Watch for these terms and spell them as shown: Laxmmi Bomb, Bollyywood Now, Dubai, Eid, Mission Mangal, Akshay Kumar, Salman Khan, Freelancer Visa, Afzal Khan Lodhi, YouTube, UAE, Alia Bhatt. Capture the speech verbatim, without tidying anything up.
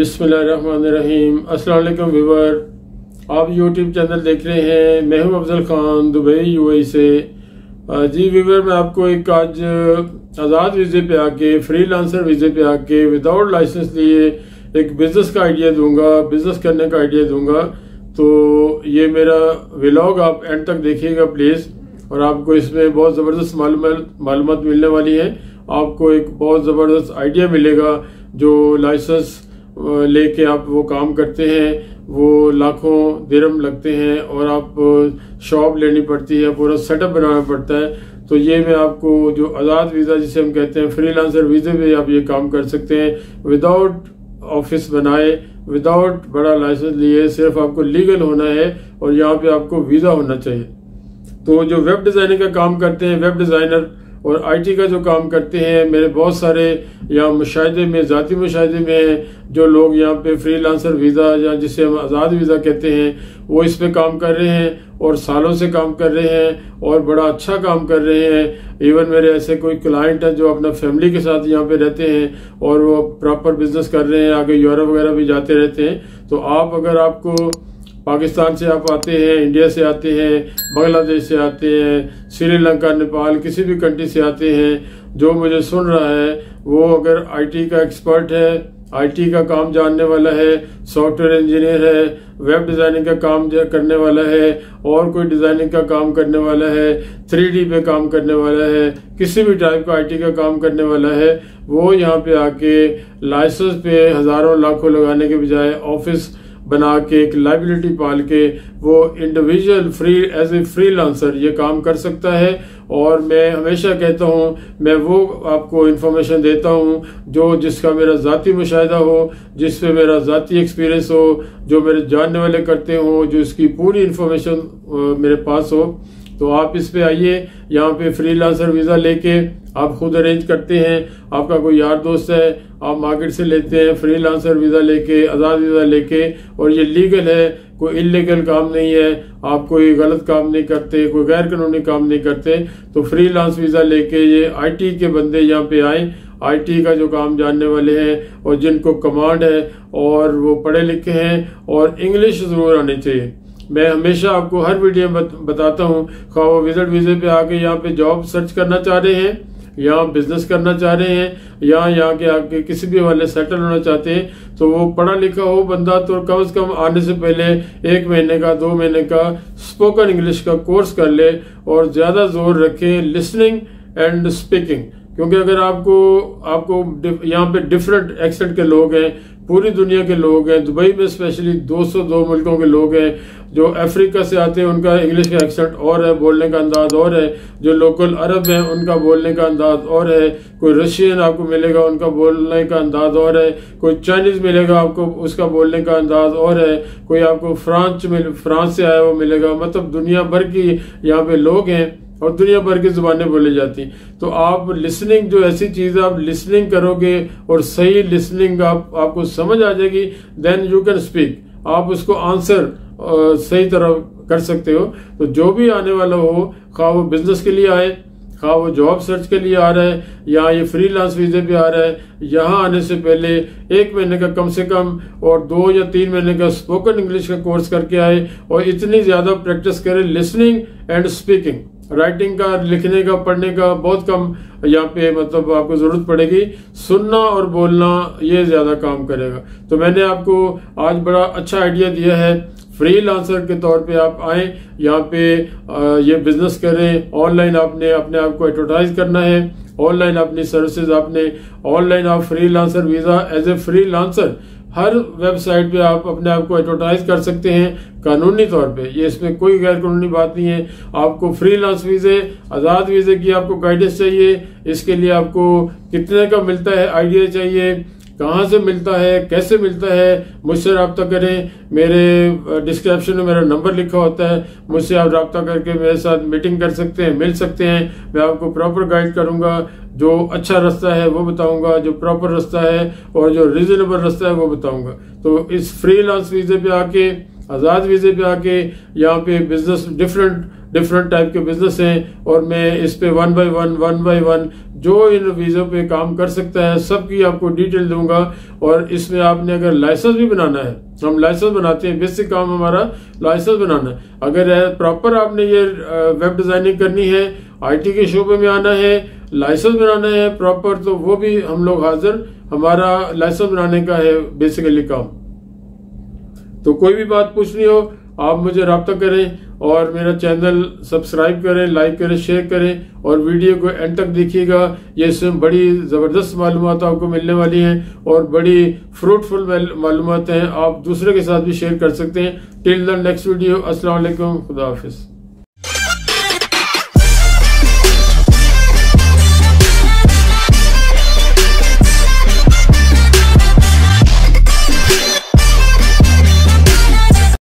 बिस्मिल्लाहिर्रहमानिर्रहीम। अस्सलाम वालेकुम व्यूअर, आप यूट्यूब चैनल देख रहे हैं। मैं हूं अफजल खान, दुबई यूएई से। जी व्यूअर, मैं आपको एक आज आज़ाद वीज़े पे आके, फ्रीलांसर वीज़े पे आके विदाउट लाइसेंस लिए एक बिज़नेस का आइडिया दूंगा, बिज़नेस करने का आइडिया दूंगा। तो ये मेरा व्लॉग आप एंड तक देखिएगा प्लीज़, और आपको इसमें बहुत ज़बरदस्त मालूमात मिलने वाली है। आपको एक बहुत ज़बरदस्त आइडिया मिलेगा, जो लाइसेंस लेके आप वो काम करते हैं, वो लाखों दिरहम लगते हैं और आप शॉप लेनी पड़ती है, पूरा सेटअप बनाना पड़ता है। तो ये मैं आपको जो आज़ाद वीज़ा जिसे हम कहते हैं, फ्रीलांसर वीज़े पे आप ये काम कर सकते हैं, विदाउट ऑफिस बनाए, विदाउट बड़ा लाइसेंस लिए। सिर्फ आपको लीगल होना है और यहाँ पे आपको वीज़ा होना चाहिए। तो जो वेब डिज़ाइनिंग का काम करते हैं, वेब डिज़ाइनर और आईटी का जो काम करते हैं, मेरे बहुत सारे यहाँ मुशाहिदे में, ज़ाती मुशाहिदे में हैं जो लोग यहाँ पे फ्रीलांसर वीज़ा या जिसे हम आज़ाद वीज़ा कहते हैं, वो इस पे काम कर रहे हैं और सालों से काम कर रहे हैं और बड़ा अच्छा काम कर रहे हैं। इवन मेरे ऐसे कोई क्लाइंट हैं जो अपना फैमिली के साथ यहाँ पे रहते हैं और वो प्रॉपर बिजनेस कर रहे हैं, आगे यूरोप वगैरह भी जाते रहते हैं। तो आप अगर आपको पाकिस्तान से आप आते हैं, इंडिया से आते हैं, बांग्लादेश से आते हैं, श्रीलंका, नेपाल, किसी भी कंट्री से आते हैं, जो मुझे सुन रहा है वो अगर आईटी का एक्सपर्ट है, आईटी का काम जानने वाला है, सॉफ्टवेयर इंजीनियर है, वेब डिज़ाइनिंग का काम करने वाला है और कोई डिज़ाइनिंग का काम करने वाला है, थ्री डी पे काम करने वाला है, किसी भी टाइप का आईटी का काम करने वाला है, वो यहाँ पे आके लाइसेंस पे हज़ारों लाखों लगाने के बजाय ऑफिस बना के, एक लाइबिलिटी पाल के, वो individual free as a freelancer ये काम कर सकता है। और मैं हमेशा कहता हूँ, मैं वो आपको इन्फॉर्मेशन देता हूँ जो जिसका मेरा ज़ाती मुशाहिदा हो, जिस पे मेरा ज़ाती एक्सपीरियंस हो, जो मेरे जानने वाले करते हों, जो इसकी पूरी इन्फॉर्मेशन मेरे पास हो। तो आप इस पे आइए, यहाँ पे फ्रीलांसर वीज़ा लेके आप खुद अरेंज करते हैं, आपका कोई यार दोस्त है, आप मार्केट से लेते हैं, फ्रीलांसर वीज़ा लेके, आज़ाद वीज़ा लेके, और ये लीगल है, कोई इल्लीगल काम नहीं है, आप कोई गलत काम नहीं करते, कोई गैर कानूनी काम नहीं करते। तो फ्रीलांस वीज़ा लेके ये आईटी के बंदे यहाँ पे आए, आईटी का जो काम जानने वाले हैं और जिनको कमांड है और वो पढ़े लिखे हैं और इंग्लिश ज़रूर आनी चाहिए। मैं हमेशा आपको हर वीडियो में बत, बताता हूँ, खा वो विजिट वीज़े पे आके यहाँ पे जॉब सर्च करना चाह रहे हैं, या बिजनेस करना चाह रहे हैं, या यहाँ के आके किसी भी वाले सेटल होना चाहते हैं, तो वो पढ़ा लिखा हो बंदा तो कम से कम आने से पहले एक महीने का, दो महीने का स्पोकन इंग्लिश का कोर्स कर ले और ज़्यादा जोर रखे लिसनिंग एंड स्पीकिंग। क्योंकि अगर आपको आपको यहाँ पे डिफरेंट एक्सेंट के लोग हैं, पूरी दुनिया के लोग हैं, दुबई में स्पेशली दो सौ दो मुल्कों के लोग हैं, जो अफ्रीका से आते हैं उनका इंग्लिश का एक्सेंट और है, बोलने का अंदाज और है, जो लोकल अरब हैं उनका बोलने का अंदाज और है, कोई रशियन आपको मिलेगा उनका बोलने का अंदाज और है, कोई चाइनीज़ मिलेगा आपको उसका बोलने का अंदाज और है, कोई आपको फ्रांस में फ्रांस से आया वो मिलेगा। मतलब दुनिया भर की यहाँ पे लोग हैं और दुनिया भर की ज़ुबानें बोली जाती। तो आप लिसनिंग जो ऐसी चीज़ है, आप लिसनिंग करोगे और सही लिसनिंग आप आपको समझ आ जाएगी, देन यू कैन स्पीक, आप उसको आंसर आ, सही तरह कर सकते हो। तो जो भी आने वाला हो, खा वो बिज़नेस के लिए आए, खा वो जॉब सर्च के लिए आ रहा है, या ये फ्रीलांस वीज़े पे आ रहा है, यहाँ आने से पहले एक महीने का कम से कम और दो या तीन महीने का स्पोकन इंग्लिश का कोर्स करके आए और इतनी ज़्यादा प्रैक्टिस करें लिसनिंग एंड स्पीकिंग। राइटिंग का, लिखने का, पढ़ने का बहुत कम यहाँ पे मतलब आपको ज़रूरत पड़ेगी, सुनना और बोलना ये ज़्यादा काम करेगा। तो मैंने आपको आज बड़ा अच्छा आइडिया दिया है, फ्रीलांसर के तौर पे आप आए, यहाँ पे ये बिज़नेस करें। ऑनलाइन आपने अपने आप को एडवर्टाइज करना है, ऑनलाइन अपनी सर्विसेज आपने, ऑनलाइन आप freelancer visa as a freelancer हर वेबसाइट पे आप अपने आप को एडवर्टाइज कर सकते हैं कानूनी तौर पे, ये इसमें कोई गैर कानूनी बात नहीं है। आपको फ्रीलांस वीज़े, आज़ाद वीज़े की आपको गाइडेंस चाहिए, इसके लिए आपको कितने का मिलता है आइडिया चाहिए, कहाँ से मिलता है, कैसे मिलता है, मुझसे रब्ता करें। मेरे डिस्क्रिप्शन में मेरा नंबर लिखा होता है, मुझसे आप रब्ता करके मेरे साथ मीटिंग कर सकते हैं, मिल सकते हैं। मैं आपको प्रॉपर गाइड करूँगा, जो अच्छा रास्ता है वो बताऊँगा, जो प्रॉपर रास्ता है और जो रीज़नेबल रास्ता है वो बताऊँगा। तो इस फ्रीलांस वीज़े पे आके आज़ाद वीज़े पे आके यहाँ पे बिजनेस डिफरेंट डिफरेंट टाइप के बिजनेस हैं और मैं इस पे one by one one by one जो इन वीज़ों पे काम कर सकता है सबकी आपको डिटेल दूंगा। और इसमें आपने अगर लाइसेंस भी बनाना है, हम लाइसेंस बनाते हैं, बेसिक काम हमारा लाइसेंस बनाना है। अगर प्रॉपर आपने ये वेब डिज़ाइनिंग करनी है, आईटी के शोबे में आना है, लाइसेंस बनाना है प्रॉपर, तो वो भी हम लोग हाजिर, हमारा लाइसेंस बनाने का है बेसिकली काम। तो कोई भी बात पूछनी हो आप मुझे रब्ता करें और मेरा चैनल सब्सक्राइब करें, लाइक करें, शेयर करें और वीडियो को एंड तक देखिएगा। ये इसमें बड़ी ज़बरदस्त मालूमात आपको मिलने वाली हैं और बड़ी फ्रूटफुल मालूमात हैं, आप दूसरे के साथ भी शेयर कर सकते हैं। टिल द नेक्स्ट वीडियो, अस्सलाम वालेकुम, खुदा हाफिज़।